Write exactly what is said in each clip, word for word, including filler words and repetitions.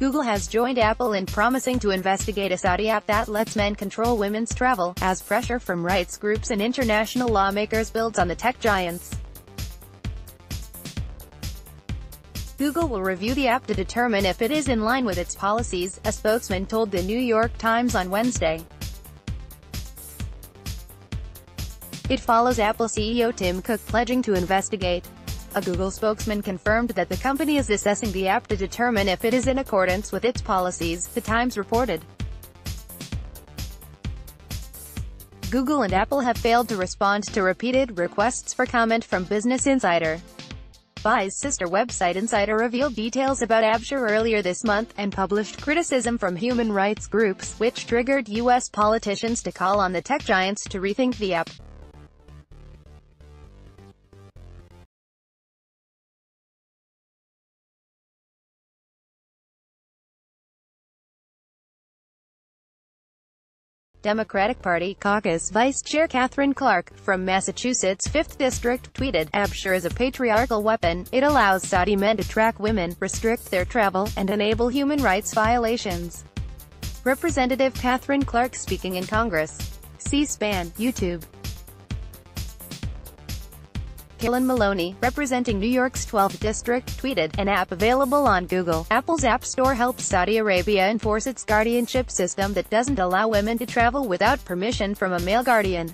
Google has joined Apple in promising to investigate a Saudi app that lets men control women's travel, as pressure from rights groups and international lawmakers builds on the tech giants. Google will review the app to determine if it is in line with its policies, a spokesman told the New York Times on Wednesday. It follows Apple C E O Tim Cook pledging to investigate. A Google spokesman confirmed that the company is assessing the app to determine if it is in accordance with its policies, the Times reported. Google and Apple have failed to respond to repeated requests for comment from Business Insider. B I's sister website Insider revealed details about Absher earlier this month, and published criticism from human rights groups, which triggered U S politicians to call on the tech giants to rethink the app. Democratic Party caucus Vice Chair Catherine Clark, from Massachusetts' fifth District, tweeted, "Absher is a patriarchal weapon. It allows Saudi men to track women, restrict their travel, and enable human rights violations." Representative Catherine Clark speaking in Congress. C SPAN, YouTube. Helen Maloney, representing New York's twelfth District, tweeted, "An app available on Google, Apple's App Store helps Saudi Arabia enforce its guardianship system that doesn't allow women to travel without permission from a male guardian.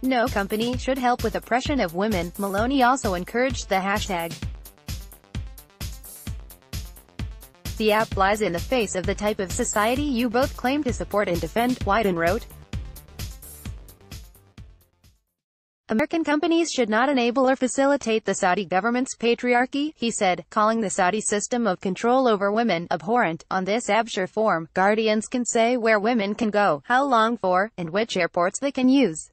No company should help with oppression of women." Maloney also encouraged the hashtag. "The app flies in the face of the type of society you both claim to support and defend," Wyden wrote. "American companies should not enable or facilitate the Saudi government's patriarchy," he said, calling the Saudi system of control over women abhorrent. On this Absher form, guardians can say where women can go, how long for, and which airports they can use.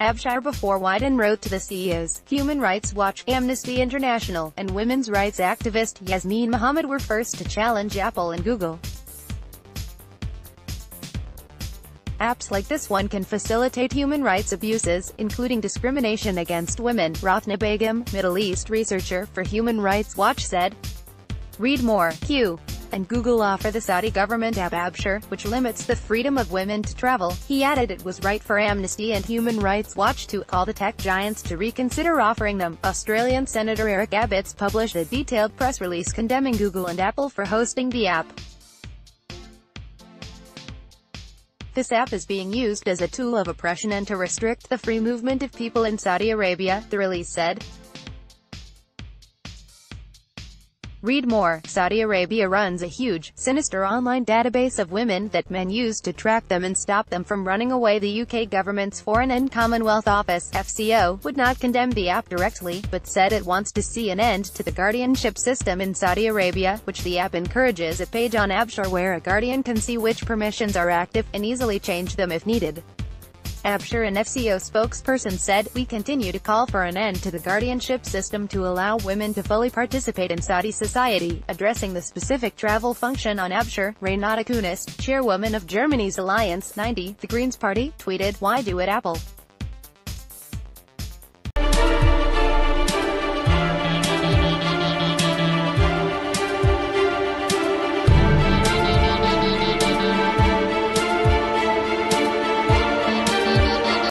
Absher before Wyden wrote to the C E Os. Human Rights Watch, Amnesty International, and women's rights activist Yasmeen Mohammed were first to challenge Apple and Google. "Apps like this one can facilitate human rights abuses, including discrimination against women," Rothna Begum, Middle East researcher for Human Rights Watch, said. Read more. Q and Google offer the Saudi government app Absher, which limits the freedom of women to travel. He added it was right for Amnesty and Human Rights Watch to call the tech giants to reconsider offering them. Australian Senator Eric Abbott's published a detailed press release condemning Google and Apple for hosting the app. "This app is being used as a tool of oppression and to restrict the free movement of people in Saudi Arabia," the release said. Read more. Saudi Arabia runs a huge, sinister online database of women that men use to track them and stop them from running away. The U K government's Foreign and Commonwealth Office (F C O) would not condemn the app directly, but said it wants to see an end to the guardianship system in Saudi Arabia, which the app encourages. A page on Absher where a guardian can see which permissions are active, and easily change them if needed. Absher and F C O spokesperson said, "We continue to call for an end to the guardianship system to allow women to fully participate in Saudi society." Addressing the specific travel function on Absher, Renata Kunis, chairwoman of Germany's Alliance ninety, the Greens Party, tweeted, "Why do it Apple?